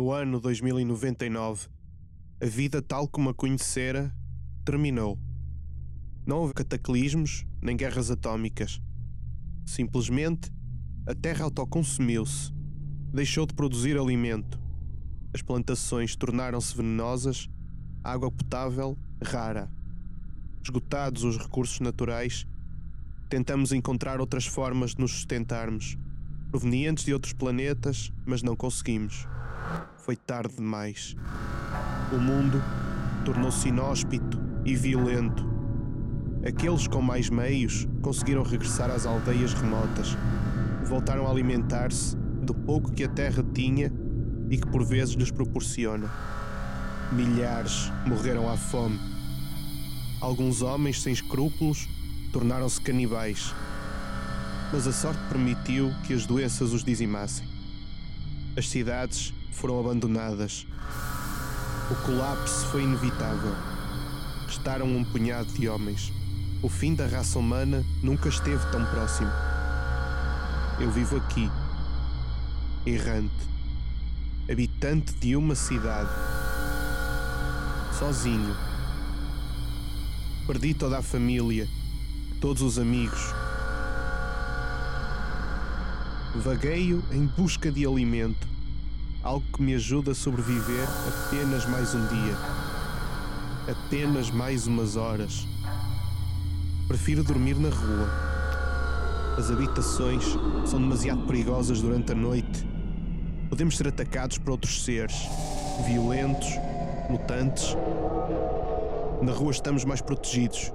No ano 2099, a vida tal como a conhecera terminou. Não houve cataclismos nem guerras atómicas. Simplesmente, a terra autoconsumiu-se, deixou de produzir alimento. As plantações tornaram-se venenosas, a água potável rara. Esgotados os recursos naturais, tentamos encontrar outras formas de nos sustentarmos, provenientes de outros planetas, mas não conseguimos. Foi tarde demais. O mundo tornou-se inóspito e violento. Aqueles com mais meios conseguiram regressar às aldeias remotas. Voltaram a alimentar-se do pouco que a Terra tinha e que por vezes lhes proporciona. Milhares morreram à fome. Alguns homens sem escrúpulos tornaram-se canibais. Mas a sorte permitiu que as doenças os dizimassem. As cidades foram abandonadas. O colapso foi inevitável. Restaram um punhado de homens. O fim da raça humana nunca esteve tão próximo. Eu vivo aqui, errante, habitante de uma cidade, sozinho. Perdi toda a família, todos os amigos. Vagueio em busca de alimento, algo que me ajuda a sobreviver apenas mais um dia, apenas mais umas horas. Prefiro dormir na rua. As habitações são demasiado perigosas durante a noite. Podemos ser atacados por outros seres, violentos, mutantes. Na rua estamos mais protegidos.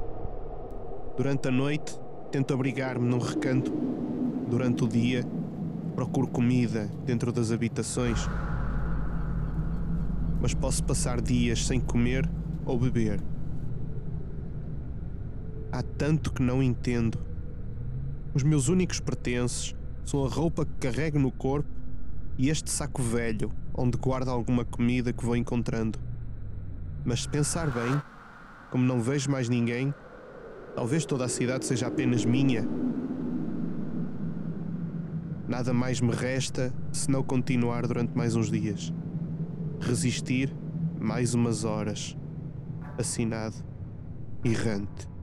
Durante a noite, tento abrigar-me num recanto. Durante o dia, procuro comida dentro das habitações. Mas posso passar dias sem comer ou beber. Há tanto que não entendo. Os meus únicos pertences são a roupa que carrego no corpo e este saco velho onde guardo alguma comida que vou encontrando. Mas se pensar bem, como não vejo mais ninguém, talvez toda a cidade seja apenas minha. Nada mais me resta senão continuar durante mais uns dias. Resistir mais umas horas. Assinado, errante.